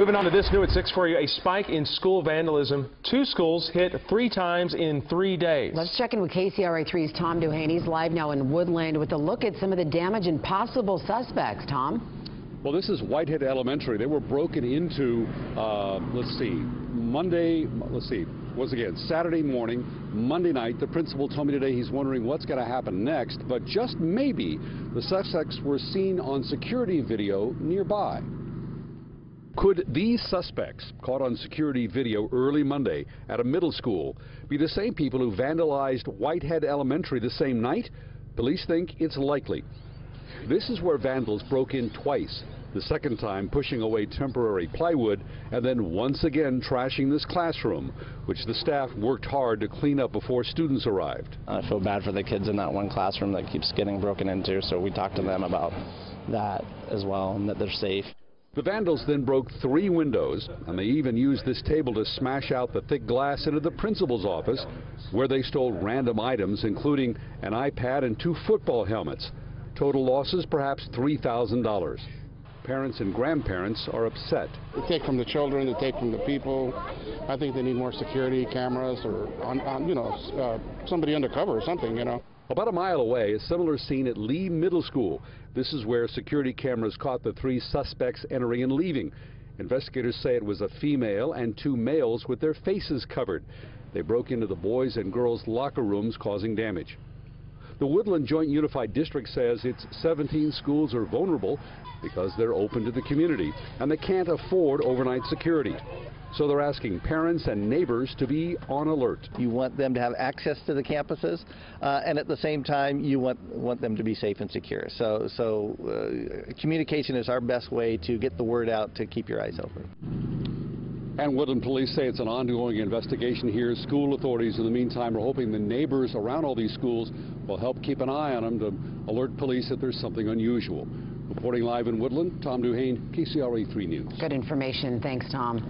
Moving on to this new at 6 for you, a spike in school vandalism. Two schools hit three times in 3 days. Let's check in with KCRA3's Tom Duhaney. He's live now in Woodland with a look at some of the damage and possible suspects. Tom? Well, this is Whitehead Elementary. They were broken into, Saturday morning, Monday night. The principal told me today he's wondering what's going to happen next, but just maybe the suspects were seen on security video nearby. Could these suspects, caught on security video early Monday at a middle school, be the same people who vandalized Whitehead Elementary the same night? Police think it's likely. This is where vandals broke in twice, the second time pushing away temporary plywood and then once again trashing this classroom, which the staff worked hard to clean up before students arrived. I feel bad for the kids in that one classroom that keeps getting broken into, so we talked to them about that as well and that they're safe. The vandals then broke three windows, and they even used this table to smash out the thick glass into the principal's office, where they stole random items, including an iPad and two football helmets. Total losses, perhaps $3,000. Parents and grandparents are upset. They take from the children, they take from the people. I think they need more security cameras or, somebody undercover or something, About a mile away, a similar scene at Lee Middle School. This is where security cameras caught the three suspects entering and leaving. Investigators say it was a female and two males with their faces covered. They broke into the boys' and girls' locker rooms, causing damage. The Woodland Joint Unified District says its 17 schools are vulnerable because they're open to the community and they can't afford overnight security. So they're asking parents and neighbors to be on alert. You want them to have access to the campuses, and at the same time, you want them to be safe and secure. So communication is our best way to get the word out to keep your eyes open. And Woodland police say it's an ongoing investigation here. School authorities, in the meantime, are hoping the neighbors around all these schools will help keep an eye on them to alert police that there's something unusual. Reporting live in Woodland, Tom Duhane, KCRA3 News. Good information. Thanks, Tom.